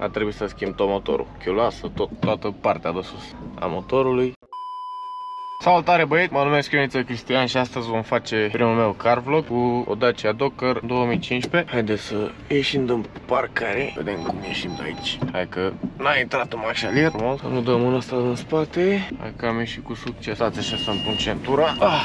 a trebuit să schimb tot motorul, chiulasă, toată partea de sus a motorului. Salutare băieți, mă numesc Ionița Cristian și astăzi vom face primul meu car vlog cu o Dacia Dokker 2015. Haideți să ieșim din parcare, vedem cum ieșim de aici. Hai că n-a intrat un mașalier, frumos, să nu dăm mâna asta în spate. Hai că am ieșit cu succes, stați așa să-mi pun centura. Ah,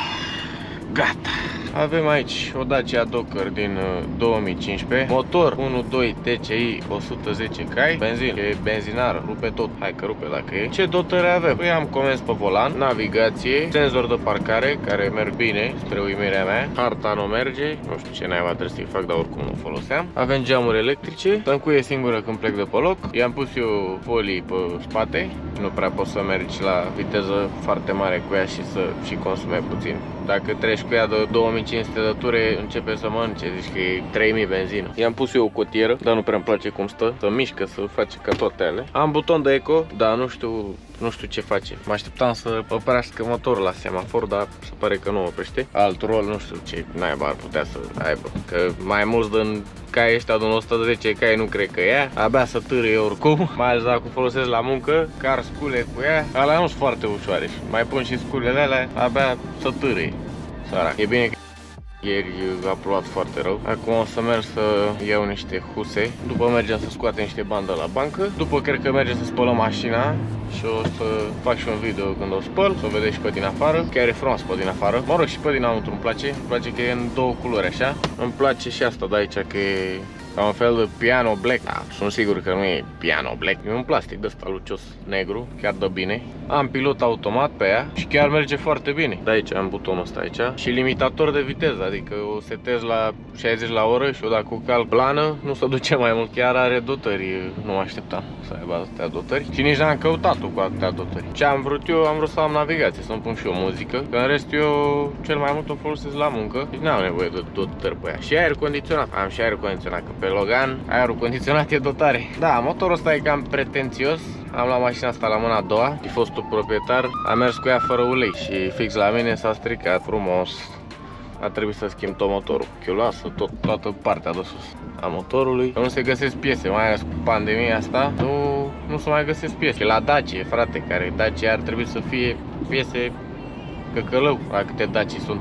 gata! Avem aici o Dacia Dokker din 2015, motor 1.2 TCI 110 cai, benzină, e benzinară, rupe tot, hai că rupe dacă e. Ce dotări avem? Păi am comenzi pe volan, navigație, senzor de parcare care merg bine, spre uimirea mea, harta nu merge, nu știu ce naiba trebuie să-i fac, dar oricum nu foloseam. Avem geamuri electrice, stâncuie singură când plec de pe loc, i-am pus eu folii pe spate, nu prea poți să mergi la viteză foarte mare cu ea și să și consume puțin. Dacă treci cu ea de 2500 de ture, începe să mănânce, zici că e 3000 benzină. I-am pus eu o cotieră, dar nu prea îmi place cum stă, să mișcă, să face ca toate alea. Am buton de eco, dar nu știu ce face. Mă așteptam să oprească motorul la semafor, dar se pare că nu oprește. Alt rol, nu știu ce naiba ar putea să aibă, că mai mulți din cai ăștia din 110 cai nu cred că ea, abia să târâie oricum, mai ales dacă o folosesc la muncă, car scule cu ea, alea nu sunt foarte ușoare, mai pun și sculele alea, abia să târâie. Sărac. E bine că ieri a plouat foarte rău. Acum o să merg să iau niște huse. După mergem să scoatem niște bani de la bancă. După cred că mergem să spălăm mașina și o să fac și un video când o spăl, să o vedeți și pe din afară. Chiar e frumos pe din afară. Mă rog, și pe dinăuntru îmi place. Îmi place că e în două culori așa. Îmi place și asta de aici că e ca un fel de piano black. Da, sunt sigur că nu e piano black. E un plastic de ăsta lucios negru, chiar dă bine. Am pilot automat pe ea și chiar merge foarte bine. De aici am butonul ăsta aici și limitator de viteză, adică o setez la 60 la oră și o dacă o cal plană, nu se duce mai mult. Chiar are dotări, nu mă așteptam să aibă atâtea dotări și nici n-am căutat-o cu atâtea dotări. Ce am vrut eu, am vrut să am navigație, să-mi pun și eu muzică, că în rest eu cel mai mult o folosesc la muncă și n-am nevoie de dotări pe ea. Și aer condiționat, am și aer condiționat, că pe Logan aerul condiționat e dotare. Da, motorul ăsta e cam pretențios. Am luat mașina asta la mâna a doua și fostul proprietar a mers cu ea fără ulei și fix la mine s-a stricat frumos. A trebuit să schimb tot motorul, chiulasă, toată partea de sus a motorului. Nu se găsesc piese, mai ales cu pandemia asta, nu se mai găsesc piese. La Dacia, frate, care Dacia ar trebui să fie piese căcălău, la câte Dacia sunt.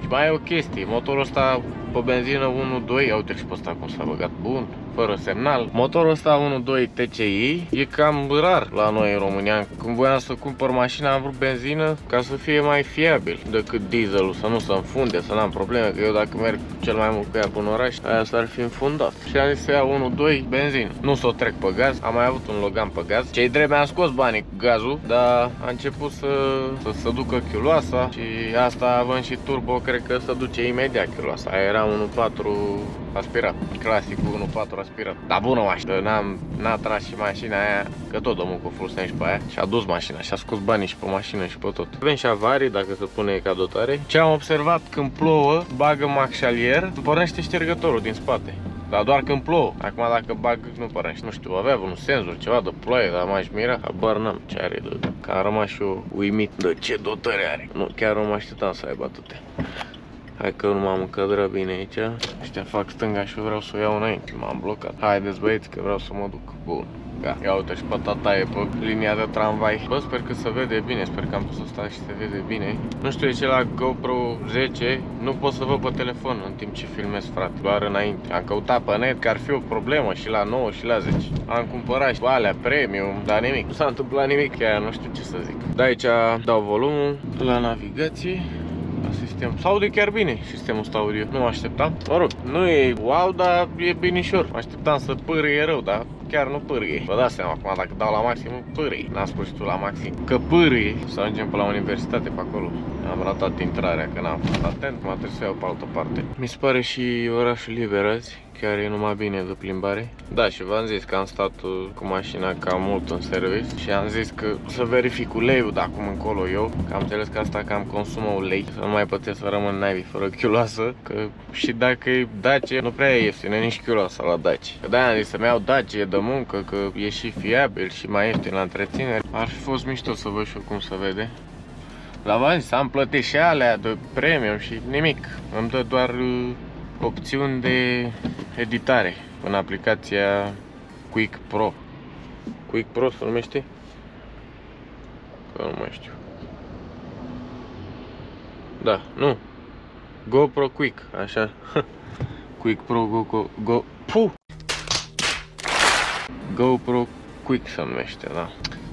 Și mai e o chestie, motorul ăsta pe benzină 1.2, uite și pe ăsta cum s-a băgat, bun, fără semnal. Motorul ăsta 1.2 TCI e cam rar la noi în România. Când voiam să cumpăr mașina, am vrut benzină ca să fie mai fiabil decât dieselul, să nu se înfunde, să n-am probleme, că eu dacă merg cel mai mult cu ea până în oraș, aia s-ar fi înfundat. Și am zis să iau 1.2 benzină, nu s-o trec pe gaz. Am mai avut un Logan pe gaz, cei drept mi-am scos banii cu gazul, dar a început să se ducă chiuloasa și asta având și turbo, cred că se duce imediat chiuloasa. Aia era 1.4 aspirat, clasicul 1.4 aspirat. Dar bună mașină, n-a tras și mașina aia, că tot domnul cu foloseam și pe aia. Și a dus mașina, și a scos banii și pe mașină și pe tot. Avem și avarii, dacă se pune ca dotare. Ce am observat, când plouă, bagă mașalier, pornește ștergătorul din spate. Dar doar când plouă. Acum dacă bag, nu pornește. Nu știu, avea un senzor, ceva de ploaie, dar m-aș mira. Habar n-am ce are de... Că am rămas și eu uimit de ce dotări are. Nu, chiar nu mă așteptam să aibă atâtea. Hai că nu m-am încădrat bine aici. Ăștia fac stânga și eu vreau să o iau înainte. M-am blocat. Haideți băieți că vreau să mă duc. Bun. Gata. Ia uite și pe tataie pe linia de tramvai. Bă, sper că se vede bine. Sper că am pus asta și se vede bine. Nu știu, e ce la GoPro 10. Nu pot să văd pe telefon în timp ce filmez, frate. Doar înainte. Am căutat pe net că ar fi o problemă și la 9 și la 10. Am cumpărat și alea premium, dar nimic. Nu s-a întâmplat nimic, aia nu știu ce să zic. De aici dau volumul la navigație. Sistem. S-aude chiar bine sistemul ăsta audio. Nu mă așteptam. Mă rog, nu e wow, dar e binișor. Mă așteptam să pârâie rău, dar chiar nu pârâie. Vă dați seama acum, dacă dau la maxim, pârâie. N-am spus tu la maxim că pârâie. Să ajungem pe la universitate pe acolo. Am ratat intrarea, că n-am fost atent. M-a trebuit să iau pe altă parte. Mi se pare și orașul liber azi. Chiar e numai bine de plimbare. Da, și v-am zis că am stat cu mașina cam mult în serviciu și am zis că să verific uleiul de acum încolo eu, că am înțeles că asta cam consumă ulei, să nu mai puteți să rămân naibii fără chiuloasă, că și dacă e Dacia, nu prea e ieftină nici chiuloasa la Dacia. Că de-aia am zis să-mi iau Dacia de muncă, că e și fiabil și mai ieftin la întreținere. Ar fi fost mișto să văd și eu cum se vede. La v-am zis, am plătit și alea de premium și nimic, îmi dă doar opțiuni de editare în aplicația Quik Pro Quik Pro se numește? Că nu mai știu. Da, nu. GoPro Quik, așa. Quik Pro GoPro Quik se numește, da.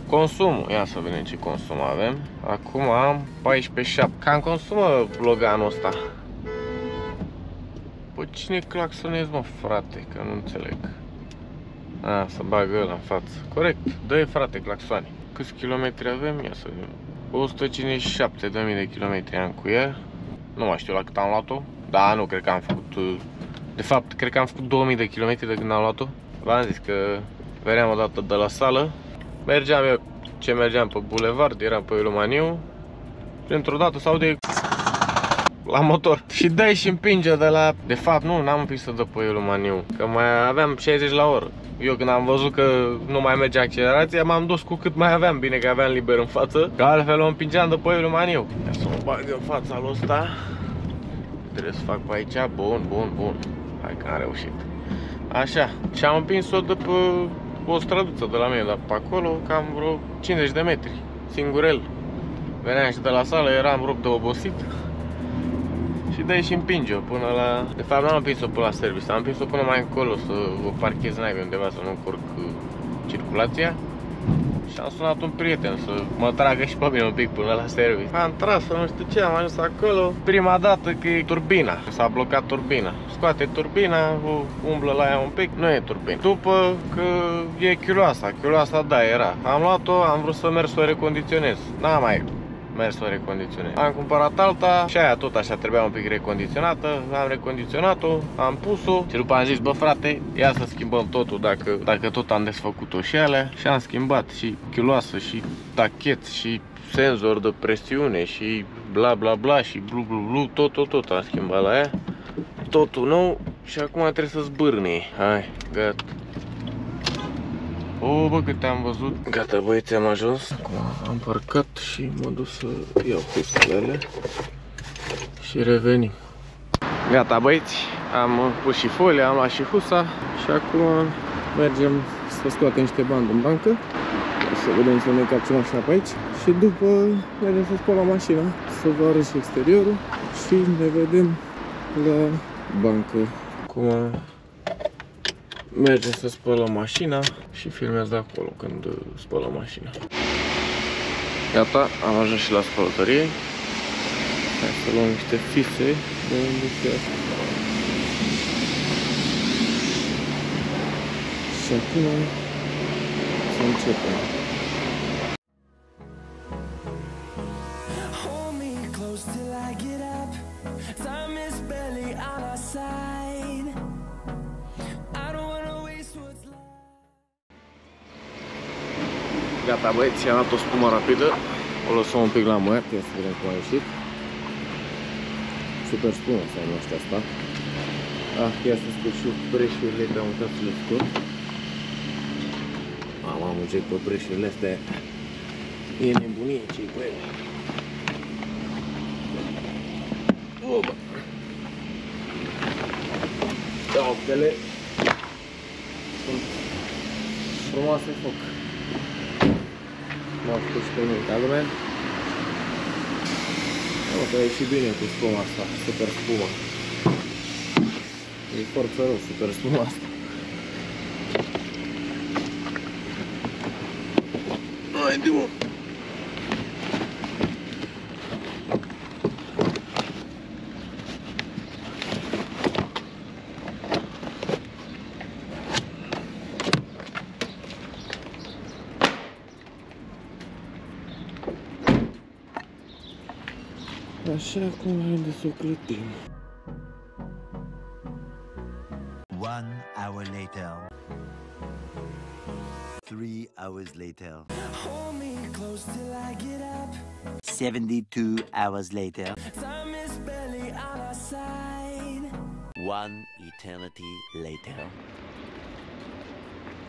Consumul, ia să vedem ce consum avem. Acum am 14,7. Cam consumă Loganul ăsta. Păi cine claxonez, mă, frate? Că nu înțeleg. A, să bagă ăla în față. Corect, dă-i, frate, claxoane. Câți kilometri avem? Ia să vedem. 157.000 de kilometri am cu ea. Nu mai știu la cât am luat-o. Da, nu, cred că am făcut... De fapt, cred că am făcut 2000 de kilometri de când am luat-o. V-am zis că veneam o dată de la sală. Mergeam eu, ce mergeam pe bulevard, eram pe Iulian Maniu. Și într-o dată s-aude la motor. Și dai și împinge de la... De fapt, nu, n-am împins să dă pe Iulian Maniu, că mai aveam 60 la oră. Eu când am văzut că nu mai merge accelerația, m-am dus cu cât mai aveam. Bine că aveam liber în față, că altfel o împingeam de pe Iulian Maniu. Ia să o bag în fața lui ăsta. Trebuie să fac pe aici. Bun, bun, bun. Hai că am reușit. Așa, și am împins-o de pe... o străduță de la mine, dar pe acolo cam vreo 50 de metri, singurel. Veneam și de la sală, eram rupt de obosit. Și de aici și împinge-o până la... De fapt n-am împins-o până la service, am împins-o până mai încolo, să o parchez naibii undeva, să nu încurc circulația. Și am sunat un prieten să mă tragă și pe mine un pic până la service. Am tras, nu știu ce, am ajuns acolo. Prima dată că e turbina, s-a blocat turbina. Scoate turbina, o umblă la ea un pic, nu e turbina. După că e chiuloasa, chiuloasa da era. Am luat-o, am vrut să merg să o recondiționez. N-am mai mers să o recondiționez. Am cumpărat alta și aia tot așa trebuia un pic recondiționată. Am recondiționat-o, am pus-o și după am zis, bă frate, ia să schimbăm totul, dacă tot am desfăcut-o și alea. Și am schimbat și chiuloasă și tachet și senzor de presiune și bla bla bla și blu blu blu, tot am schimbat la ea. Totul nou și acum trebuie să zbârni. Hai, gata. O, bă, câte am văzut. Gata, băieți, am ajuns. Acum am parcat și mă duc să iau pistolele și revenim. Gata, băieți, am pus și folia, am luat și husa și acum mergem să scoatem niște bani din bancă. Să vedem să ne capțim așa pe aici și după mergem să spăl la mașina, să vă arăt și exteriorul și ne vedem la bancă. Acum mergem să spălăm mașina și filmez de acolo când spălăm mașina. Gata, am ajuns și la spălătorie. Hai să luăm niște fițe de unde. Și acum să începem. Gata, băieți, i-am dat o spumă rapidă. O lăsăm un pic la măiat, ia să vedem cum a ieșit. Super spumă să am ăștia asta. Ah, ia să scot și breșurile, că am uitat să le scot. Mamă, am început pe breșurile astea. E nebunie ce-i cu ele. Oba! Da, optele sunt frumoase foc. M-a făcut și pe mine calume. O, că a ieșit bine cu spuma asta, super spuma. E foarte rău, super spuma asta. Haide, mă! Așa cum am de socletim.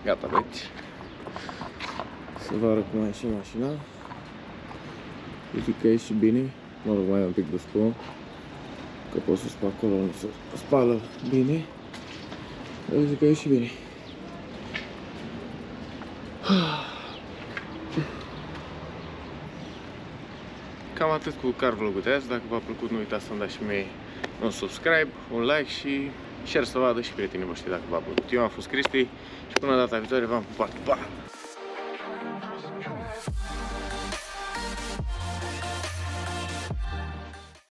Gata, băieți. Să vă arăt cum a ieșit mașina. Zic că a ieșit bine. Mă rog, mai am un pic de spumă, că pot să spun acolo, nu se spală bine. Eu zic că e și bine. Cam atât cu car vlogul de azi. Dacă v-a plăcut, nu uitați să-mi dați și mie un subscribe, un like și share să vadă și prietenii voștri dacă v-a plăcut. Eu am fost Cristi și până data viitoare v-am pupat. Pa!